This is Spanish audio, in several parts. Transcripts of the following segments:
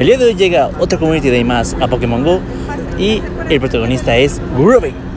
El día de hoy llega otra Community Day más a Pokémon GO y el protagonista es Grubbin.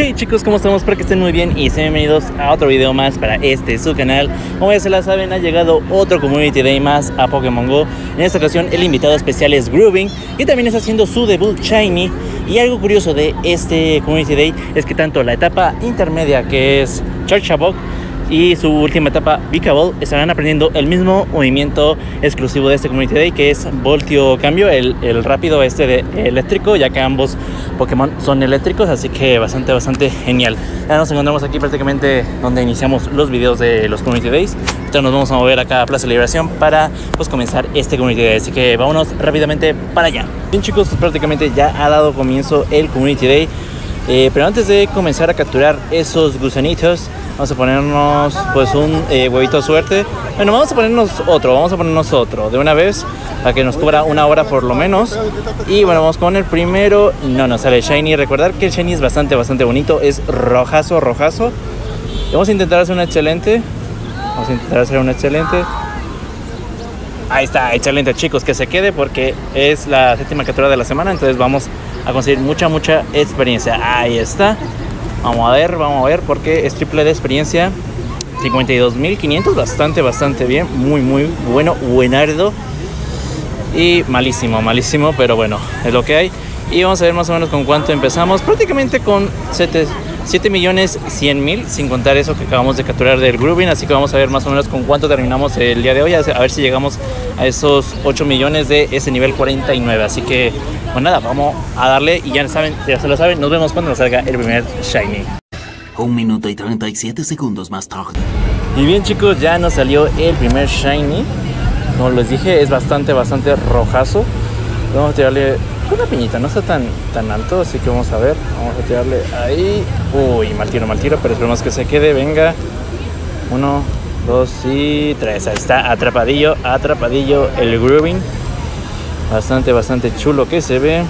Hey chicos, ¿cómo estamos? Espero que estén muy bien y sean bienvenidos a otro video más para este su canal. Como ya se la saben, ha llegado otro Community Day más a Pokémon GO. En esta ocasión el invitado especial es Grubbin, que también está haciendo su debut Shiny. Y algo curioso de este Community Day es que tanto la etapa intermedia, que es Charjabug, y su última etapa, Vikavolt, estarán aprendiendo el mismo movimiento exclusivo de este Community Day, que es Voltio Cambio, el rápido de eléctrico, ya que ambos Pokémon son eléctricos, así que bastante genial. Ya nos encontramos aquí prácticamente donde iniciamos los videos de los Community Days. Entonces nos vamos a mover acá a Plaza Liberación para pues comenzar este Community Day, así que vámonos rápidamente para allá. Bien chicos, prácticamente ya ha dado comienzo el Community Day. Pero antes de comenzar a capturar esos gusanitos, vamos a ponernos pues un huevito a suerte. Bueno, vamos a ponernos otro de una vez, para que nos cubra una hora por lo menos. Y bueno, vamos con el primero. No nos sale Shiny. Recordar que el Shiny es bastante bonito. Es rojazo. Vamos a intentar hacer un excelente. Ahí está, excelente chicos, que se quede porque es la séptima captura de la semana. Entonces vamos a conseguir mucha experiencia. Ahí está. Vamos a ver porque es triple de experiencia. 52.500, bastante bien. Muy bueno, buenardo. Y malísimo, pero bueno, es lo que hay. Y vamos a ver más o menos con cuánto empezamos. Prácticamente con 7.100.000, sin contar eso que acabamos de capturar del Grubbin. Así que vamos a ver más o menos con cuánto terminamos el día de hoy, a ver si llegamos a esos 8 millones de ese nivel 49. Así que, pues nada, vamos a darle. Y ya se lo saben, nos vemos cuando nos salga el primer Shiny. 1 minuto y 37 segundos más tarde. Y bien chicos, ya nos salió el primer Shiny. Como les dije, es bastante rojazo. Vamos a tirarle una piñita, no está tan alto, así que vamos a ver. Vamos a tirarle ahí. Uy, mal tiro, pero esperemos que se quede. Venga, 1, 2 y 3. Ahí está, atrapadillo el Grubbin. Bastante chulo que se ve.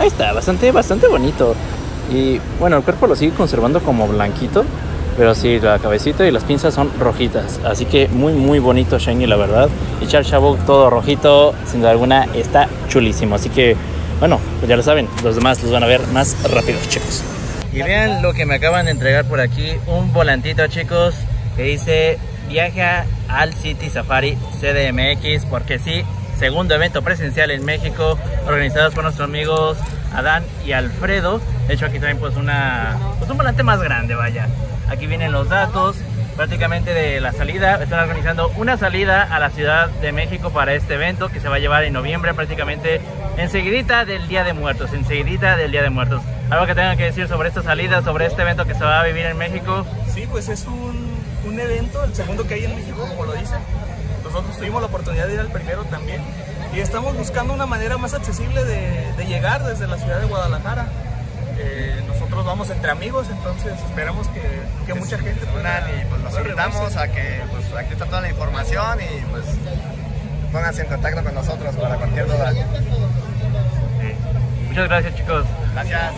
Ahí está, bastante bonito. Y bueno, el cuerpo lo sigue conservando como blanquito, pero sí, la cabecita y las pinzas son rojitas. Así que muy bonito Shiny, la verdad. Y Charjabug todo rojito, sin duda alguna, está chulísimo. Así que, bueno, pues ya lo saben. Los demás los van a ver más rápido, chicos. Y vean lo que me acaban de entregar por aquí. Un volantito, chicos, que dice: viaja al City Safari CDMX. Porque sí, segundo evento presencial en México, organizados por nuestros amigos Adán y Alfredo. De hecho, aquí traen pues un volante más grande, vaya. Aquí vienen los datos prácticamente de la salida. Están organizando una salida a la Ciudad de México para este evento que se va a llevar en noviembre, prácticamente enseguidita del Día de Muertos. ¿Algo que tengan que decir sobre esta salida, sobre este evento que se va a vivir en México? Sí, pues es un evento, el segundo que hay en México, como lo dicen. Nosotros tuvimos la oportunidad de ir al primero también. Y estamos buscando una manera más accesible de llegar desde la ciudad de Guadalajara. Nosotros vamos entre amigos, entonces esperamos que mucha gente pueda, y pues los invitamos a que pues, aquí está toda la información y pues pónganse en contacto con nosotros para cualquier duda. Muchas gracias chicos. Gracias.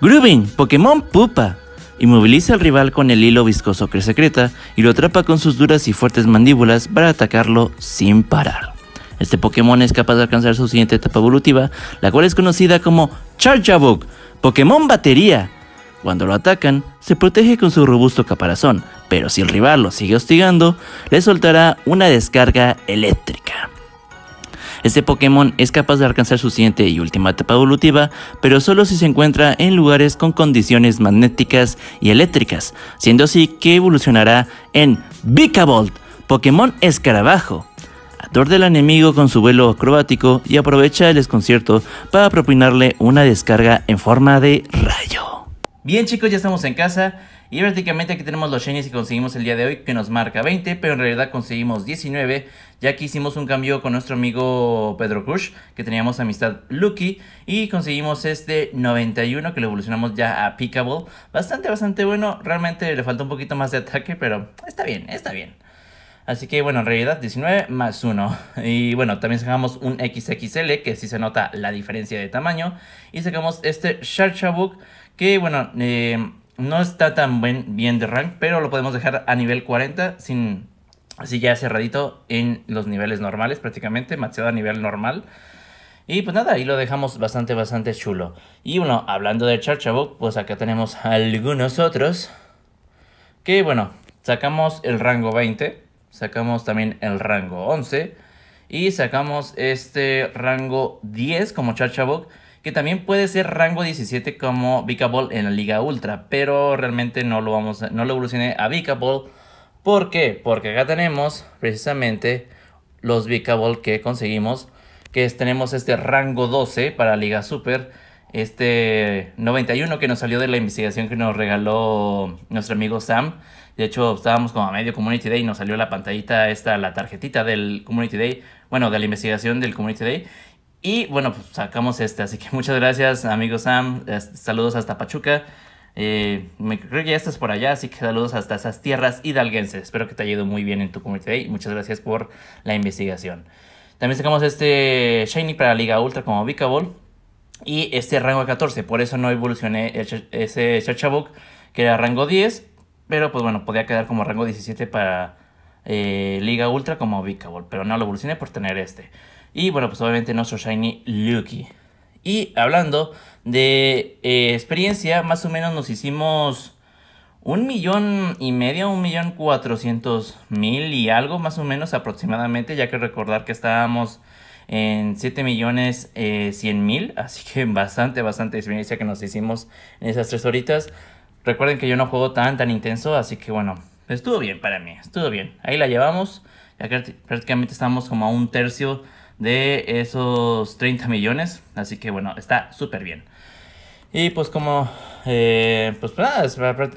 Grubbin, Pokémon Pupa, inmoviliza al rival con el hilo viscoso que secreta y lo atrapa con sus duras y fuertes mandíbulas para atacarlo sin parar. Este Pokémon es capaz de alcanzar su siguiente etapa evolutiva, la cual es conocida como Charjabug, Pokémon Batería. Cuando lo atacan, se protege con su robusto caparazón, pero si el rival lo sigue hostigando, le soltará una descarga eléctrica. Este Pokémon es capaz de alcanzar su siguiente y última etapa evolutiva, pero solo si se encuentra en lugares con condiciones magnéticas y eléctricas, siendo así que evolucionará en Vikavolt, Pokémon Escarabajo. Aturde al enemigo con su vuelo acrobático y aprovecha el desconcierto para propinarle una descarga en forma de rayo. Bien chicos, ya estamos en casa y prácticamente aquí tenemos los shinies que conseguimos el día de hoy, que nos marca 20, pero en realidad conseguimos 19, ya que hicimos un cambio con nuestro amigo Pedro Crush, que teníamos amistad Lucky, y conseguimos este 91, que lo evolucionamos ya a Vikavolt. Bastante bueno, realmente le falta un poquito más de ataque, pero está bien. Así que bueno, en realidad 19 más 1. Y bueno, también sacamos un XXL, que sí se nota la diferencia de tamaño. Y sacamos este Charjabug, que bueno, no está tan bien de rank, pero lo podemos dejar a nivel 40, así ya cerradito en los niveles normales prácticamente, maxeado a nivel normal. Y pues nada, ahí lo dejamos bastante chulo. Y bueno, hablando de Charjabug, pues acá tenemos algunos otros. Que bueno, sacamos el rango 20. Sacamos también el rango 11 y sacamos este rango 10 como Charjabug, que también puede ser rango 17 como Vikavolt en la Liga Ultra, pero realmente no lo evolucioné a Vikavolt. ¿Por qué? Porque acá tenemos precisamente los Vikavolt que conseguimos, que tenemos este rango 12 para Liga Super, este 91 que nos salió de la investigación que nos regaló nuestro amigo Sam. De hecho, estábamos como a medio Community Day y nos salió la pantallita esta, la tarjetita del Community Day. Bueno, de la investigación del Community Day. Y bueno, pues sacamos este. Así que muchas gracias, amigo Sam. Saludos hasta Pachuca. Creo que ya estás por allá, así que saludos hasta esas tierras hidalguenses. Espero que te haya ido muy bien en tu Community Day. Muchas gracias por la investigación. También sacamos este Shiny para Liga Ultra como Vikavolt. Y este rango 14. Por eso no evolucioné ese Charjabug, que era rango 10. Pero pues bueno, podía quedar como rango 17 para Liga Ultra como Vikavolt. Pero no lo evolucioné por tener este. Y bueno, pues obviamente nuestro Shiny Lucky. Y hablando de experiencia, más o menos nos hicimos 1,500,000, 1,400,000 y algo más o menos aproximadamente. Ya que recordar que estábamos en 7,100,000. Así que bastante experiencia que nos hicimos en esas 3 horitas. Recuerden que yo no juego tan intenso, así que bueno, estuvo bien para mí, estuvo bien. Ahí la llevamos, ya que prácticamente estamos como a un tercio de esos 30 millones, así que bueno, está súper bien. Y pues como, pues nada,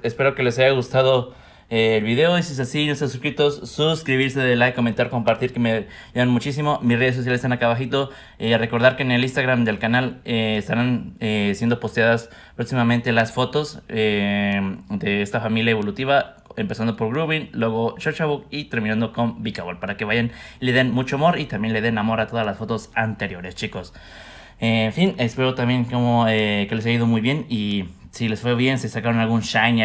espero que les haya gustado el video. Y si es así, no están suscritos, suscribirse, de like, comentar, compartir, que me ayudan muchísimo. Mis redes sociales están acá abajito. Recordar que en el Instagram del canal estarán siendo posteadas próximamente las fotos de esta familia evolutiva, empezando por Grubbin, luego Charjabug y terminando con Vikavolt, para que vayan y le den mucho amor, y también le den amor a todas las fotos anteriores, chicos. En fin, espero también que les haya ido muy bien. Y si les fue bien, si sacaron algún Shiny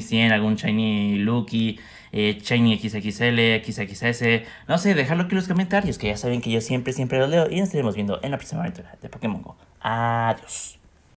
100, algún Shiny Lucky, Shiny XXL, XXS, no sé, dejadlo aquí en los comentarios, que ya saben que yo siempre los leo. Y nos estaremos viendo en la próxima aventura de Pokémon GO. Adiós.